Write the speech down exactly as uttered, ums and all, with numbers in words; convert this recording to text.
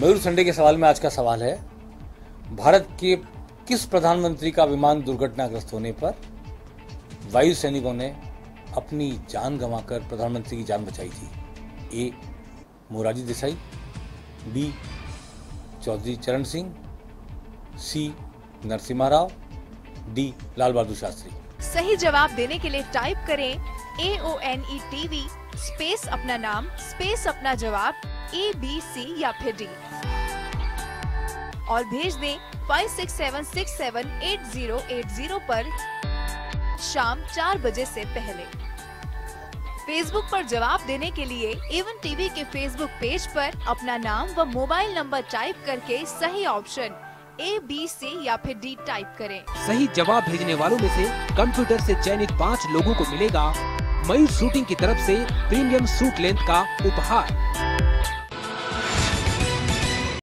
मयूर Sunday के सवाल में आज का सवाल है, भारत के किस प्रधानमंत्री का विमान दुर्घटनाग्रस्त होने पर वायु सैनिकों ने अपनी जान गंवाकर प्रधानमंत्री की जान बचाई थी? A Morarji Desai, B Chaudhary Charan Singh, C Narasimha Rao, D Lal Bahadur Shastri. सही जवाब देने के लिए टाइप करें एवन टीवी स्पेस अपना नाम स्पेस अपना जवाब ए बी सी या फिर डी और भेज दें पाँच छह सात छह सात आठ शून्य आठ शून्य पर शाम चार बजे से पहले। फेसबुक पर जवाब देने के लिए एवन टीवी के फेसबुक पेज पर अपना नाम व मोबाइल नंबर टाइप करके सही ऑप्शन ए बी सी या फिर डी टाइप करें। सही जवाब भेजने वालों में से कंप्यूटर से चयनित पाँच लोगों को मिलेगा मयूर शूटिंग की तरफ से प्रीमियम सूट लेंथ का उपहार।